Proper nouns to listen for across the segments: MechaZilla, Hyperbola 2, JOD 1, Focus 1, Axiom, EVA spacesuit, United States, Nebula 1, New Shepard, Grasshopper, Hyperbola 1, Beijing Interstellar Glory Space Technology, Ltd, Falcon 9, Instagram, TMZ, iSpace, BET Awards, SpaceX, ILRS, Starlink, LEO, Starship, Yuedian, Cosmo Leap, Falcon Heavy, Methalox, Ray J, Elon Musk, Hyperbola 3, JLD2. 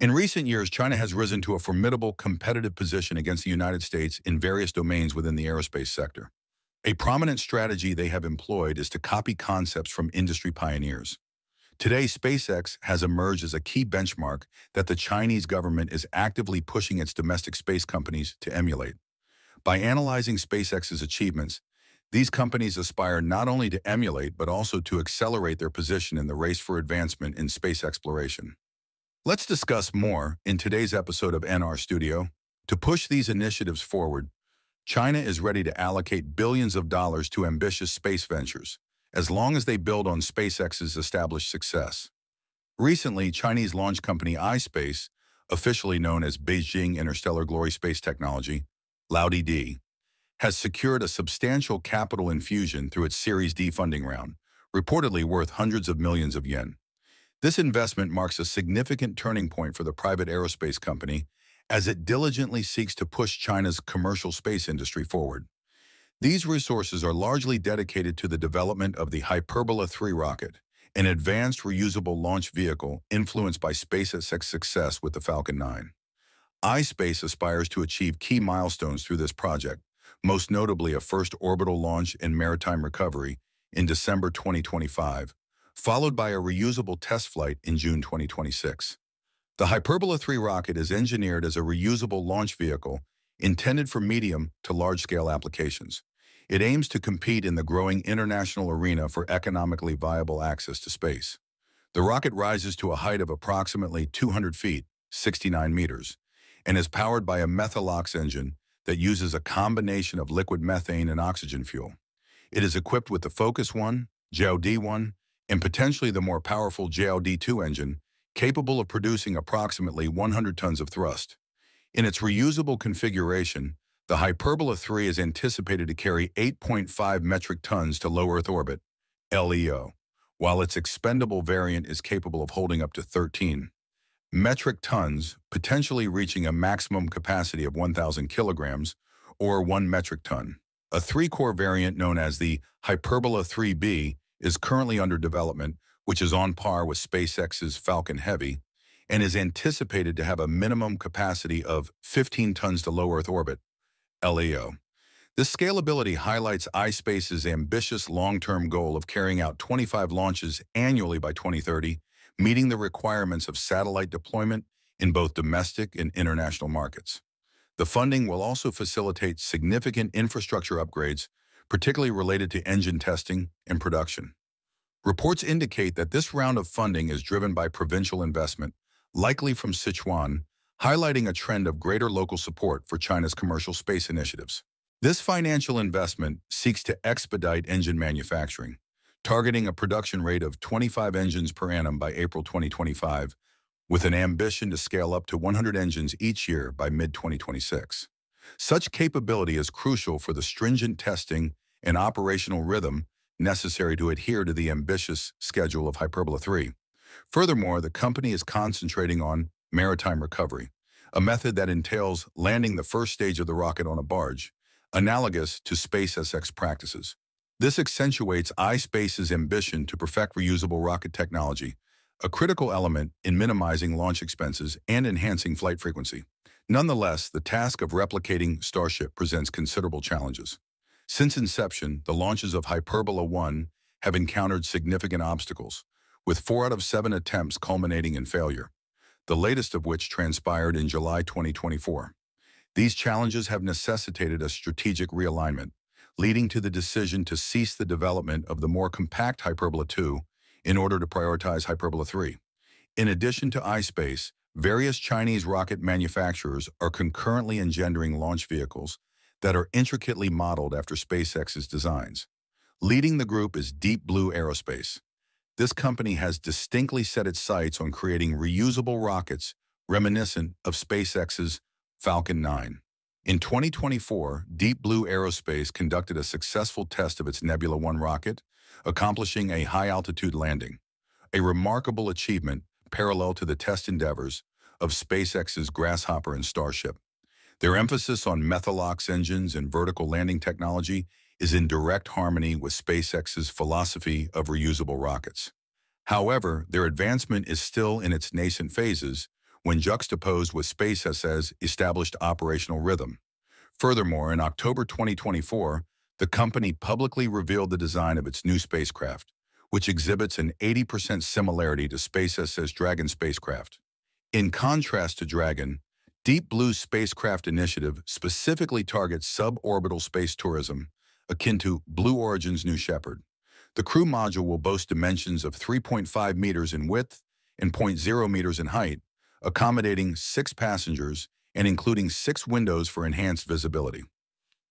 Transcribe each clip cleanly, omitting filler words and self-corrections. In recent years, China has risen to a formidable competitive position against the United States in various domains within the aerospace sector. A prominent strategy they have employed is to copy concepts from industry pioneers. Today, SpaceX has emerged as a key benchmark that the Chinese government is actively pushing its domestic space companies to emulate. By analyzing SpaceX's achievements, these companies aspire not only to emulate but also to accelerate their position in the race for advancement in space exploration. Let's discuss more in today's episode of NR Studio. To push these initiatives forward, China is ready to allocate billions of dollars to ambitious space ventures, as long as they build on SpaceX's established success. Recently, Chinese launch company iSpace, officially known as Beijing Interstellar Glory Space Technology, Ltd, has secured a substantial capital infusion through its Series D funding round, reportedly worth hundreds of millions of yen. This investment marks a significant turning point for the private aerospace company as it diligently seeks to push China's commercial space industry forward. These resources are largely dedicated to the development of the Hyperbola 3 rocket, an advanced reusable launch vehicle influenced by SpaceX's success with the Falcon 9. iSpace aspires to achieve key milestones through this project, most notably a first orbital launch and maritime recovery in December 2025, followed by a reusable test flight in June 2026. The Hyperbola 3 rocket is engineered as a reusable launch vehicle intended for medium to large-scale applications. It aims to compete in the growing international arena for economically viable access to space. The rocket rises to a height of approximately 200 feet, 69 meters, and is powered by a Methalox engine that uses a combination of liquid methane and oxygen fuel. It is equipped with the Focus 1, JOD 1, and potentially the more powerful JLD2 engine, capable of producing approximately 100 tons of thrust. In its reusable configuration, the Hyperbola 3 is anticipated to carry 8.5 metric tons to low Earth orbit, LEO, while its expendable variant is capable of holding up to 13 metric tons, potentially reaching a maximum capacity of 1,000 kilograms or 1 metric ton. A three-core variant known as the Hyperbola 3B is currently under development, which is on par with SpaceX's Falcon Heavy, and is anticipated to have a minimum capacity of 15 tons to low Earth orbit, LEO. This scalability highlights iSpace's ambitious long-term goal of carrying out 25 launches annually by 2030, meeting the requirements of satellite deployment in both domestic and international markets. The funding will also facilitate significant infrastructure upgrades, particularly related to engine testing and production. Reports indicate that this round of funding is driven by provincial investment, likely from Sichuan, highlighting a trend of greater local support for China's commercial space initiatives. This financial investment seeks to expedite engine manufacturing, targeting a production rate of 25 engines per annum by April 2025, with an ambition to scale up to 100 engines each year by mid-2026. Such capability is crucial for the stringent testing and operational rhythm necessary to adhere to the ambitious schedule of Hyperbola 3. Furthermore, the company is concentrating on maritime recovery, a method that entails landing the first stage of the rocket on a barge, analogous to SpaceX practices. This accentuates iSpace's ambition to perfect reusable rocket technology, a critical element in minimizing launch expenses and enhancing flight frequency. Nonetheless, the task of replicating Starship presents considerable challenges. Since inception, the launches of Hyperbola 1 have encountered significant obstacles, with 4 out of 7 attempts culminating in failure, the latest of which transpired in July 2024. These challenges have necessitated a strategic realignment, leading to the decision to cease the development of the more compact Hyperbola 2 in order to prioritize Hyperbola 3. In addition to iSpace, various Chinese rocket manufacturers are concurrently engendering launch vehicles that are intricately modeled after SpaceX's designs. Leading the group is Deep Blue Aerospace. This company has distinctly set its sights on creating reusable rockets reminiscent of SpaceX's Falcon 9. In 2024, Deep Blue Aerospace conducted a successful test of its Nebula 1 rocket, accomplishing a high-altitude landing, a remarkable achievement parallel to the test endeavors of SpaceX's Grasshopper and Starship. Their emphasis on Methalox engines and vertical landing technology is in direct harmony with SpaceX's philosophy of reusable rockets. However, their advancement is still in its nascent phases, when juxtaposed with SpaceX's established operational rhythm. Furthermore, in October 2024, the company publicly revealed the design of its new spacecraft, which exhibits an 80% similarity to SpaceX's Dragon spacecraft. In contrast to Dragon, Deep Blue's spacecraft initiative specifically targets suborbital space tourism, akin to Blue Origin's New Shepard. The crew module will boast dimensions of 3.5 meters in width and 0.0 meters in height, accommodating 6 passengers and including 6 windows for enhanced visibility.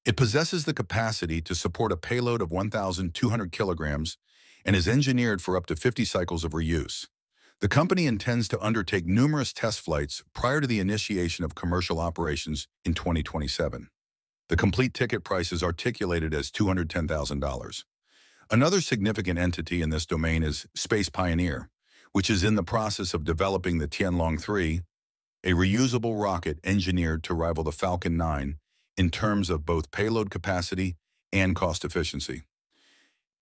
It possesses the capacity to support a payload of 1,200 kilograms and is engineered for up to 50 cycles of reuse. The company intends to undertake numerous test flights prior to the initiation of commercial operations in 2027. The complete ticket price is articulated as $210,000. Another significant entity in this domain is Space Pioneer, which is in the process of developing the Tianlong 3, a reusable rocket engineered to rival the Falcon 9 in terms of both payload capacity and cost efficiency.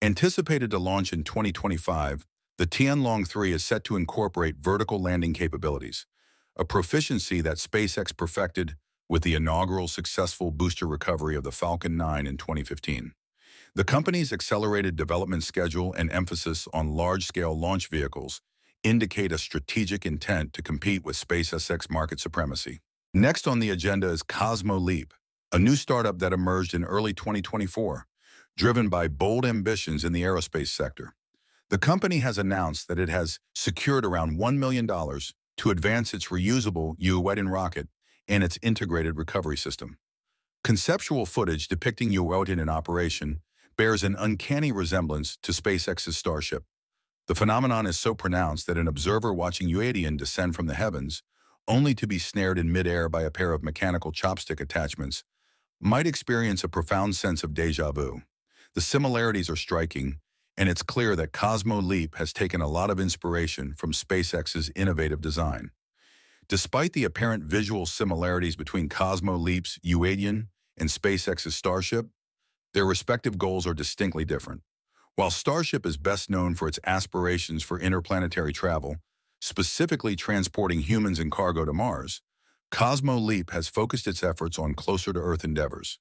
Anticipated to launch in 2025, the Tianlong 3 is set to incorporate vertical landing capabilities, a proficiency that SpaceX perfected with the inaugural successful booster recovery of the Falcon 9 in 2015. The company's accelerated development schedule and emphasis on large-scale launch vehicles indicate a strategic intent to compete with SpaceX's market supremacy. Next on the agenda is Cosmo Leap, a new startup that emerged in early 2024, driven by bold ambitions in the aerospace sector. The company has announced that it has secured around $1 million to advance its reusable Yuedian rocket and its integrated recovery system. Conceptual footage depicting Yuedian in operation bears an uncanny resemblance to SpaceX's Starship. The phenomenon is so pronounced that an observer watching Yuedian descend from the heavens, only to be snared in midair by a pair of mechanical chopstick attachments, might experience a profound sense of déjà vu. The similarities are striking, and it's clear that Cosmo Leap has taken a lot of inspiration from SpaceX's innovative design. Despite the apparent visual similarities between Cosmo Leap's Yuedian and SpaceX's Starship, their respective goals are distinctly different. While Starship is best known for its aspirations for interplanetary travel, specifically transporting humans and cargo to Mars, Cosmo Leap has focused its efforts on closer-to-Earth endeavors.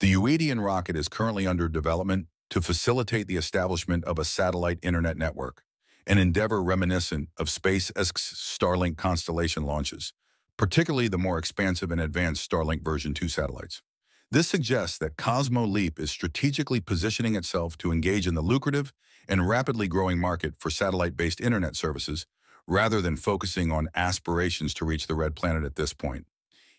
The Yuedian rocket is currently under development to facilitate the establishment of a satellite internet network, an endeavor reminiscent of SpaceX's Starlink constellation launches, particularly the more expansive and advanced Starlink version 2 satellites. This suggests that Cosmo Leap is strategically positioning itself to engage in the lucrative and rapidly growing market for satellite-based internet services, rather than focusing on aspirations to reach the red planet at this point.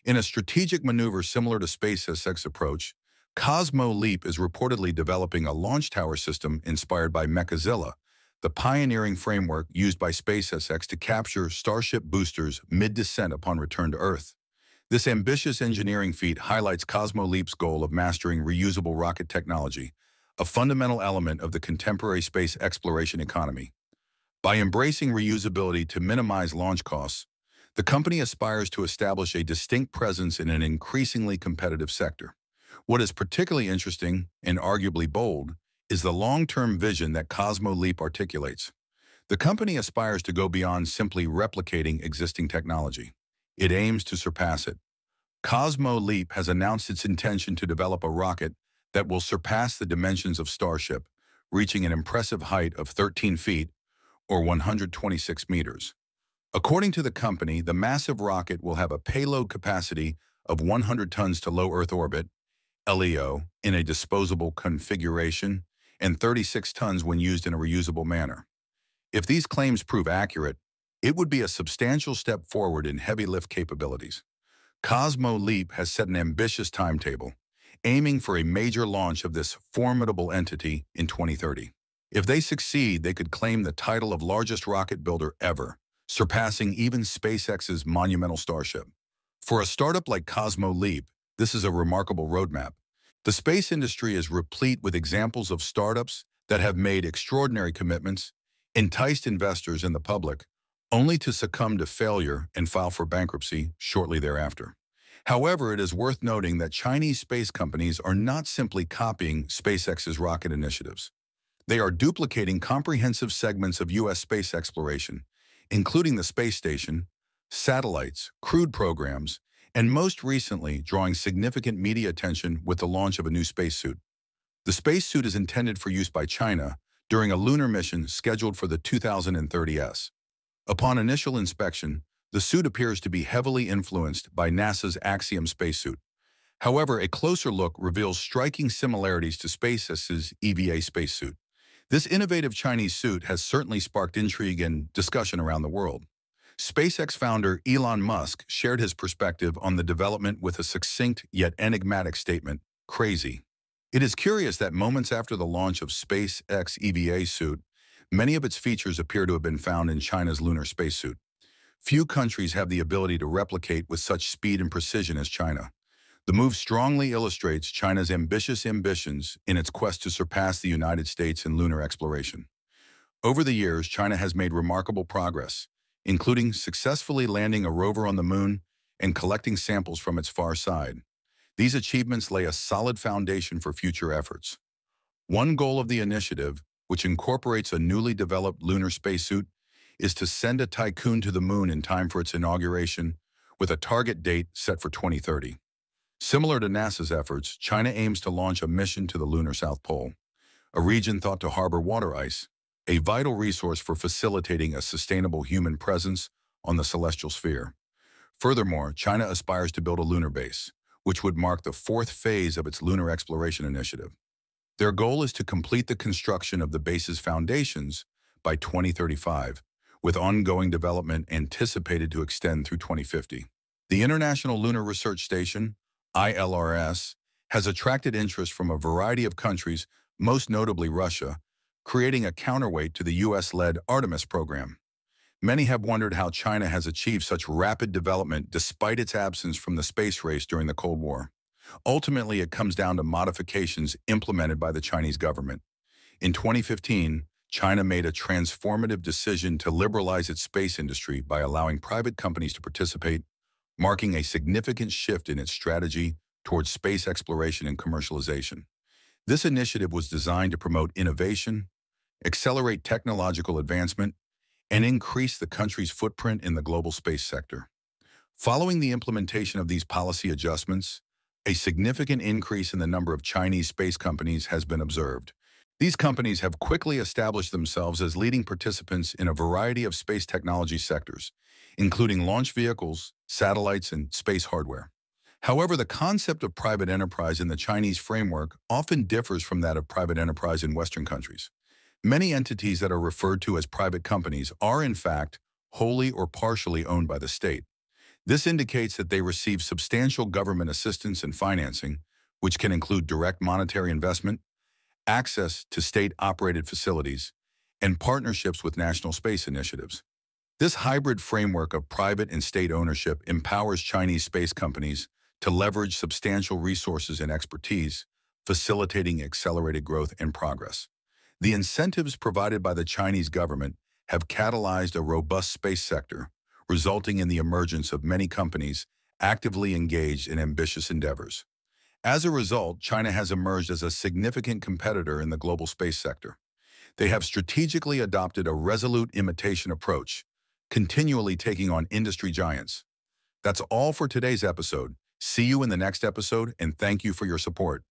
In a strategic maneuver similar to SpaceX's approach, Cosmo Leap is reportedly developing a launch tower system inspired by MechaZilla, the pioneering framework used by SpaceX to capture Starship boosters mid-descent upon return to Earth. This ambitious engineering feat highlights Cosmo Leap's goal of mastering reusable rocket technology, a fundamental element of the contemporary space exploration economy. By embracing reusability to minimize launch costs, the company aspires to establish a distinct presence in an increasingly competitive sector. What is particularly interesting, and arguably bold, is the long-term vision that Cosmo Leap articulates. The company aspires to go beyond simply replicating existing technology. It aims to surpass it. Cosmo Leap has announced its intention to develop a rocket that will surpass the dimensions of Starship, reaching an impressive height of 13 feet or 126 meters. According to the company, the massive rocket will have a payload capacity of 100 tons to low Earth orbit, LEO, in a disposable configuration, and 36 tons when used in a reusable manner. If these claims prove accurate, it would be a substantial step forward in heavy lift capabilities. Cosmo Leap has set an ambitious timetable, aiming for a major launch of this formidable entity in 2030. If they succeed, they could claim the title of largest rocket builder ever, surpassing even SpaceX's monumental Starship. For a startup like Cosmo Leap, this is a remarkable roadmap. The space industry is replete with examples of startups that have made extraordinary commitments, enticed investors and the public, only to succumb to failure and file for bankruptcy shortly thereafter. However, it is worth noting that Chinese space companies are not simply copying SpaceX's rocket initiatives. They are duplicating comprehensive segments of U.S. space exploration, including the space station, satellites, crewed programs, and most recently drawing significant media attention with the launch of a new spacesuit. The spacesuit is intended for use by China during a lunar mission scheduled for the 2030s. Upon initial inspection, the suit appears to be heavily influenced by NASA's Axiom spacesuit. However, a closer look reveals striking similarities to SpaceX's EVA spacesuit. This innovative Chinese suit has certainly sparked intrigue and discussion around the world. SpaceX founder Elon Musk shared his perspective on the development with a succinct yet enigmatic statement, "Crazy." It is curious that moments after the launch of SpaceX EVA suit, many of its features appear to have been found in China's lunar spacesuit. Few countries have the ability to replicate with such speed and precision as China. The move strongly illustrates China's ambitious ambitions in its quest to surpass the United States in lunar exploration. Over the years, China has made remarkable progress, including successfully landing a rover on the moon and collecting samples from its far side. These achievements lay a solid foundation for future efforts. One goal of the initiative, which incorporates a newly developed lunar spacesuit, is to send a Tycoon to the moon in time for its inauguration, with a target date set for 2030. Similar to NASA's efforts, China aims to launch a mission to the lunar South Pole, a region thought to harbor water ice, a vital resource for facilitating a sustainable human presence on the celestial sphere. Furthermore, China aspires to build a lunar base, which would mark the fourth phase of its lunar exploration initiative. Their goal is to complete the construction of the base's foundations by 2035, with ongoing development anticipated to extend through 2050. The International Lunar Research Station, ILRS, has attracted interest from a variety of countries, most notably Russia, creating a counterweight to the US-led Artemis program. Many have wondered how China has achieved such rapid development despite its absence from the space race during the Cold War. Ultimately, it comes down to modifications implemented by the Chinese government. In 2015, China made a transformative decision to liberalize its space industry by allowing private companies to participate, marking a significant shift in its strategy towards space exploration and commercialization. This initiative was designed to promote innovation, accelerate technological advancement, and increase the country's footprint in the global space sector. Following the implementation of these policy adjustments, a significant increase in the number of Chinese space companies has been observed. These companies have quickly established themselves as leading participants in a variety of space technology sectors, including launch vehicles, satellites, and space hardware. However, the concept of private enterprise in the Chinese framework often differs from that of private enterprise in Western countries. Many entities that are referred to as private companies are, in fact, wholly or partially owned by the state. This indicates that they receive substantial government assistance and financing, which can include direct monetary investment, access to state-operated facilities, and partnerships with national space initiatives. This hybrid framework of private and state ownership empowers Chinese space companies to leverage substantial resources and expertise, facilitating accelerated growth and progress. The incentives provided by the Chinese government have catalyzed a robust space sector, resulting in the emergence of many companies actively engaged in ambitious endeavors. As a result, China has emerged as a significant competitor in the global space sector. They have strategically adopted a resolute imitation approach, continually taking on industry giants. That's all for today's episode. See you in the next episode, and thank you for your support.